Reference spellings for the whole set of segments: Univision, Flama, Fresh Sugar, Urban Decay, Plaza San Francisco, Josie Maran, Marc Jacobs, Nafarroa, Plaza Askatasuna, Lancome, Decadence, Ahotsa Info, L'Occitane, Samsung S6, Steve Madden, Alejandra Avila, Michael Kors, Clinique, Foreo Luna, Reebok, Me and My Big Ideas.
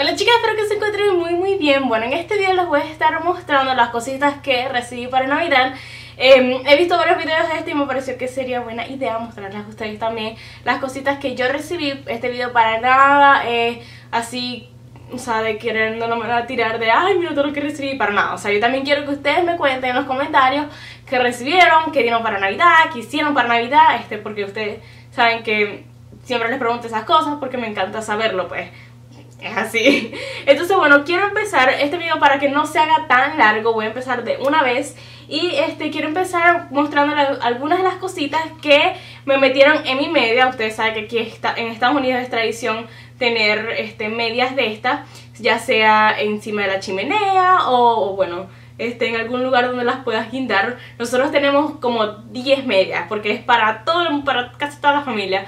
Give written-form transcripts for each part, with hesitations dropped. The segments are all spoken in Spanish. Hola chicas, espero que se encuentren muy bien. Bueno, en este video les voy a estar mostrando las cositas que recibí para Navidad. He visto varios videos de esto y me pareció que sería buena idea mostrarles a ustedes también las cositas que yo recibí. Este video para nada así, o sea, de querer no me van a tirar de ay, mira todo lo que recibí, para nada. O sea, yo también quiero que ustedes me cuenten en los comentarios qué recibieron, qué dieron para Navidad, qué hicieron para Navidad, porque ustedes saben que siempre les pregunto esas cosas porque me encanta saberlo, pues es así. Entonces bueno, quiero empezar este video para que no se haga tan largo, voy a empezar de una vez. Y quiero empezar mostrándoles algunas de las cositas que me metieron en mi media. Ustedes saben que aquí en Estados Unidos es tradición tener medias de estas, ya sea encima de la chimenea o bueno, en algún lugar donde las puedas guindar. Nosotros tenemos como 10 medias porque es para todo, para casi toda la familia,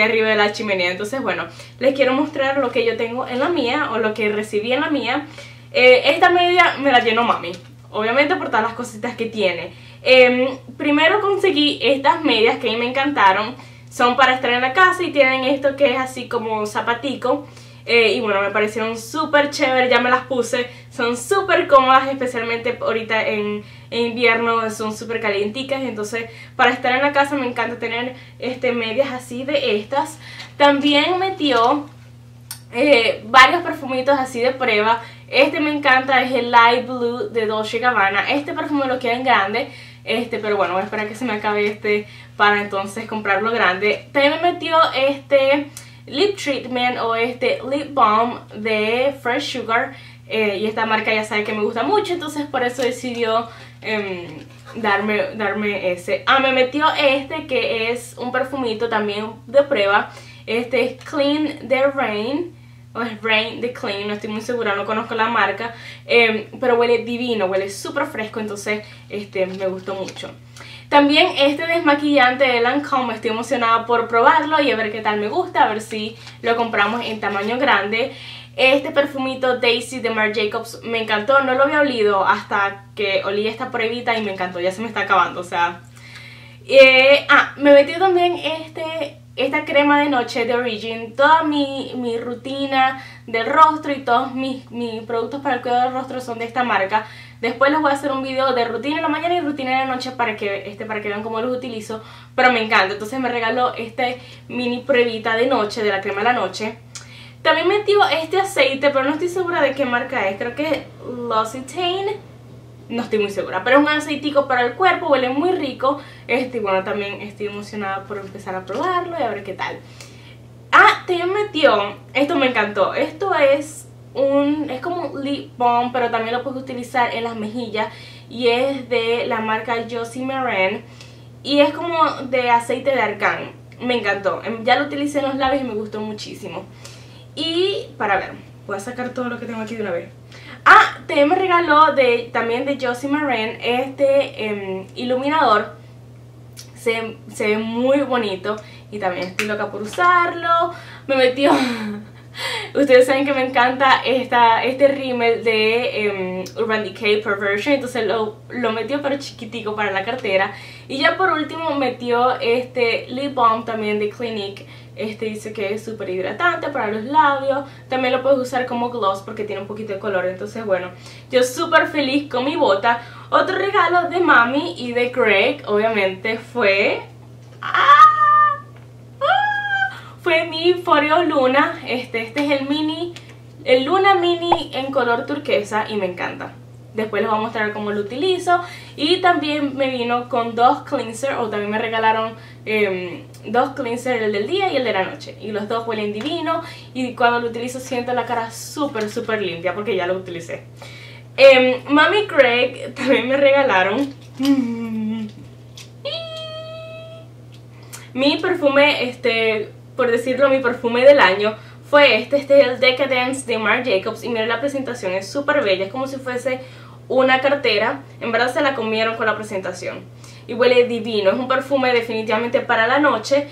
arriba de la chimenea. Entonces bueno, les quiero mostrar lo que yo tengo en la mía o lo que recibí en la mía. Esta media me la llenó mami, obviamente por todas las cositas que tiene. Primero conseguí estas medias que a mí me encantaron. Son para estar en la casa y tienen esto que es así como un zapatico. Y bueno, me parecieron súper chévere, ya me las puse, son súper cómodas, especialmente ahorita en invierno, son súper calienticas. Entonces para estar en la casa me encanta tener medias así de estas. También metió varios perfumitos así de prueba. Me encanta, es el Light Blue de Dolce & Gabbana. Este perfume lo quiero en grande, pero bueno, voy a esperar que se me acabe para entonces comprarlo grande. También me metió Lip Treatment o Lip Balm de Fresh Sugar, y esta marca ya sabe que me gusta mucho, entonces por eso decidió darme ese. Me metió que es un perfumito también de prueba. Este es Clean the Rain, o es Rain the Clean, no estoy muy segura, no conozco la marca, pero huele divino, huele súper fresco, entonces me gustó mucho. También desmaquillante de Lancome, estoy emocionada por probarlo y a ver qué tal me gusta, a ver si lo compramos en tamaño grande. Este perfumito Daisy de Marc Jacobs me encantó, no lo había olido hasta que olí esta pruebita y me encantó, ya se me está acabando, o sea. Me metí también esta crema de noche de Origins. Toda mi rutina del rostro y todos mis productos para el cuidado del rostro son de esta marca. Después les voy a hacer un video de rutina en la mañana y rutina en la noche para que vean cómo los utilizo. Pero me encanta, entonces me regaló mini pruebita de noche, de la crema de la noche. También metí aceite, pero no estoy segura de qué marca es, creo que es L'Occitane. No estoy muy segura, pero es un aceitico para el cuerpo, huele muy rico. Bueno, también estoy emocionada por empezar a probarlo y a ver qué tal. Te metió, esto me encantó, esto es como un lip balm, pero también lo puedes utilizar en las mejillas. Y es de la marca Josie Maran y es como de aceite de argán. Me encantó, ya lo utilicé en los labios y me gustó muchísimo. Y para ver, voy a sacar todo lo que tengo aquí de una vez. Te me regaló también de Josie Maran iluminador. Se ve muy bonito y también estoy loca por usarlo. Me metió... Ustedes saben que me encanta este rímel de Urban Decay Perversion, entonces lo metió pero chiquitico para la cartera. Y ya por último metió lip balm también de Clinique. Dice que es súper hidratante para los labios. También lo puedes usar como gloss porque tiene un poquito de color. Entonces bueno, yo súper feliz con mi bota. Otro regalo de mami y de Craig obviamente fue... fue mi Foreo Luna. Este es el Luna Mini en color turquesa y me encanta. Después les voy a mostrar cómo lo utilizo. Y también me vino con dos cleansers, o también me regalaron dos cleansers, el del día y el de la noche. Y los dos huelen divino y cuando lo utilizo siento la cara súper limpia porque ya lo utilicé. Mami Craig también me regalaron mi perfume, por decirlo, mi perfume del año fue es el Decadence de Marc Jacobs. Y miren, la presentación es súper bella, es como si fuese una cartera. En verdad se la comieron con la presentación y huele divino, es un perfume definitivamente para la noche,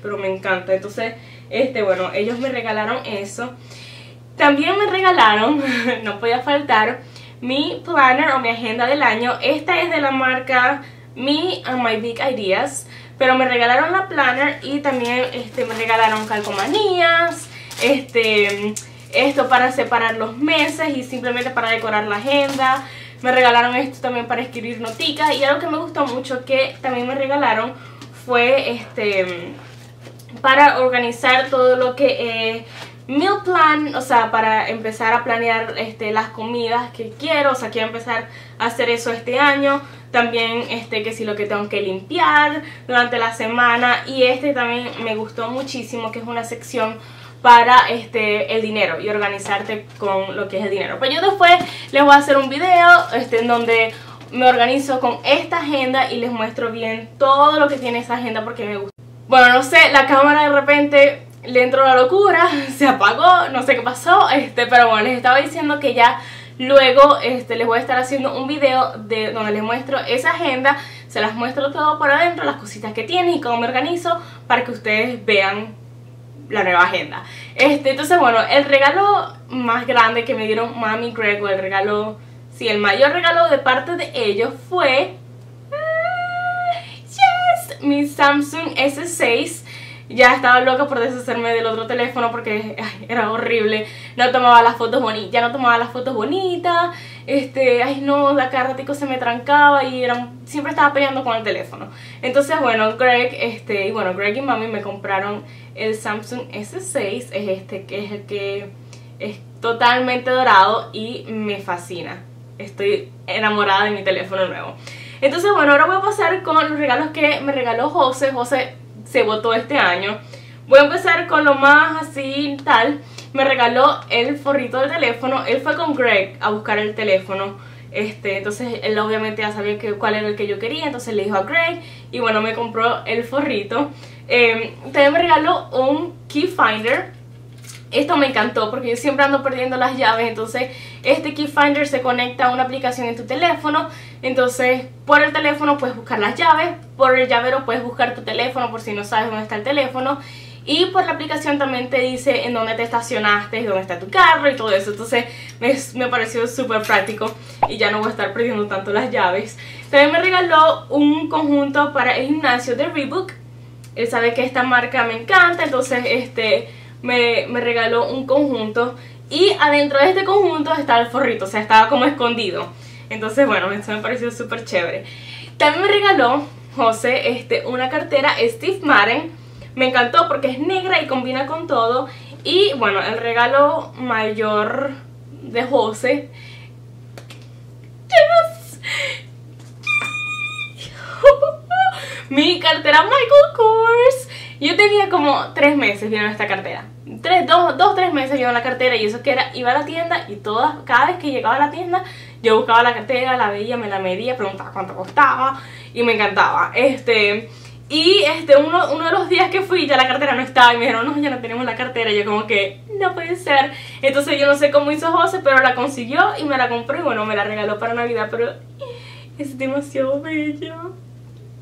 pero me encanta. Entonces, bueno, ellos me regalaron eso. También me regalaron, no podía faltar, mi planner o mi agenda del año. Esta es de la marca Me and My Big Ideas, pero me regalaron la planner y también me regalaron calcomanías, esto para separar los meses y simplemente para decorar la agenda. Me regalaron esto también para escribir noticas. Y algo que me gustó mucho que también me regalaron fue para organizar todo lo que es meal plan, o sea, para empezar a planear las comidas que quiero. O sea, quiero empezar a hacer eso este año. También que si lo que tengo que limpiar durante la semana. Y también me gustó muchísimo, que es una sección para el dinero y organizarte con lo que es el dinero. Pues yo después les voy a hacer un video en donde me organizo con esta agenda y les muestro bien todo lo que tiene esa agenda porque me gusta. Bueno, no sé, la cámara de repente le entró la locura, se apagó, no sé qué pasó, pero bueno, les estaba diciendo que ya luego les voy a estar haciendo un video de donde les muestro esa agenda, se las muestro todo por adentro, las cositas que tiene y cómo me organizo para que ustedes vean la nueva agenda. Entonces, bueno, el regalo más grande que me dieron mami y Greg, o el regalo, sí, el mayor regalo de parte de ellos fue mi Samsung S6. Ya estaba loca por deshacerme del otro teléfono porque ay, era horrible. No tomaba las fotos bonitas, ya no tomaba las fotos bonitas. Ay no, la cada ratico se me trancaba y siempre estaba peleando con el teléfono. Entonces bueno, Greg y mami me compraron el Samsung S6, es que es el que es totalmente dorado y me fascina. Estoy enamorada de mi teléfono nuevo. Entonces bueno, ahora voy a pasar con los regalos que me regaló José. José se votó este año. Voy a empezar con lo más así tal. Me regaló el forrito del teléfono. Él fue con Greg a buscar el teléfono. Entonces él obviamente ya sabía cuál era el que yo quería. Entonces le dijo a Greg y bueno, me compró el forrito. También me regaló un key finder. Esto me encantó porque yo siempre ando perdiendo las llaves. Entonces este key finder se conecta a una aplicación en tu teléfono. Entonces por el teléfono puedes buscar las llaves, por el llavero puedes buscar tu teléfono por si no sabes dónde está el teléfono, y por la aplicación también te dice en dónde te estacionaste, dónde está tu carro y todo eso. Entonces me pareció súper práctico y ya no voy a estar perdiendo tanto las llaves. También me regaló un conjunto para el gimnasio de Reebok. Él sabe que esta marca me encanta, entonces me regaló un conjunto y adentro de este conjunto está el forrito, o sea, estaba como escondido. Entonces bueno, eso me pareció súper chévere. También me regaló José una cartera Steve Madden. Me encantó porque es negra y combina con todo. Y bueno, el regalo mayor de José, mi cartera Michael Kors. Yo tenía como 3 meses viendo esta cartera. 2-3 meses llevo la cartera, y eso que era, iba a la tienda y cada vez que llegaba a la tienda yo buscaba la cartera, la veía, me la medía, preguntaba cuánto costaba y me encantaba. Uno de los días que fui ya la cartera no estaba y me dijeron no, ya no tenemos la cartera. Yo como que no puede ser. Entonces yo no sé cómo hizo José, pero la consiguió y me la compró y bueno, me la regaló para Navidad, pero es demasiado bello.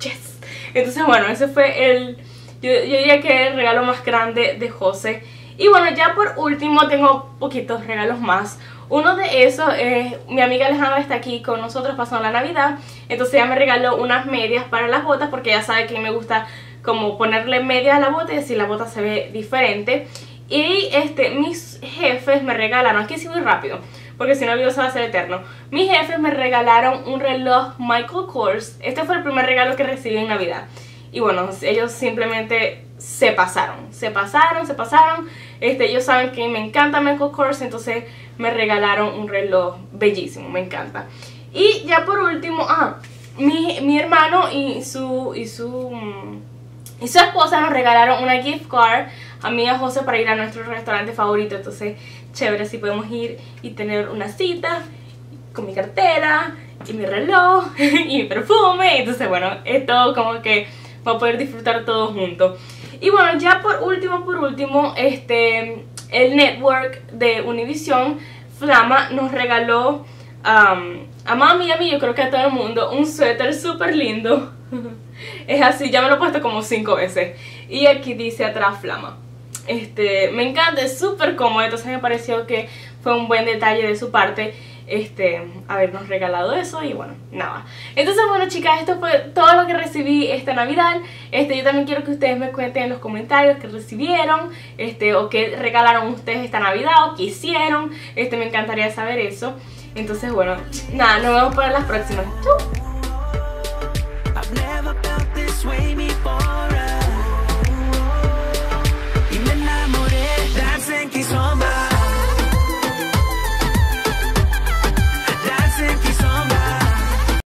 Yes. Entonces bueno, ese fue el... Yo diría que es el regalo más grande de José. Y bueno, ya por último tengo poquitos regalos más. Uno de esos es... mi amiga Alejandra está aquí con nosotros pasando la Navidad. Entonces ella me regaló unas medias para las botas porque ella sabe que me gusta como ponerle medias a la bota y así la bota se ve diferente. Y mis jefes me regalaron... Aquí sí voy rápido porque si no el video se va a hacer eterno. Mis jefes me regalaron un reloj Michael Kors. Este fue el primer regalo que recibí en Navidad. Y bueno, ellos simplemente se pasaron. Ellos saben que me encanta Michael Kors, entonces me regalaron un reloj bellísimo, me encanta. Y ya por último, mi hermano y su esposa nos regalaron una gift card a mí y a José para ir a nuestro restaurante favorito. Entonces, chévere, si podemos ir y tener una cita con mi cartera y mi reloj y mi perfume. Entonces, bueno, es todo como que... para poder disfrutar todos juntos. Y bueno, ya por último, el network de Univision, Flama, nos regaló a mami y a mí, yo creo que a todo el mundo, un suéter súper lindo. Es así, ya me lo he puesto como 5 veces. Y aquí dice atrás Flama. Me encanta, es súper cómodo, entonces me pareció que fue un buen detalle de su parte. habernos regalado eso. Y bueno, nada. Entonces, bueno, chicas, esto fue todo lo que recibí esta Navidad. Yo también quiero que ustedes me cuenten en los comentarios qué recibieron, o qué regalaron ustedes esta Navidad, o qué hicieron. Me encantaría saber eso. Entonces, bueno, nada, nos vemos para las próximas. ¡Chau!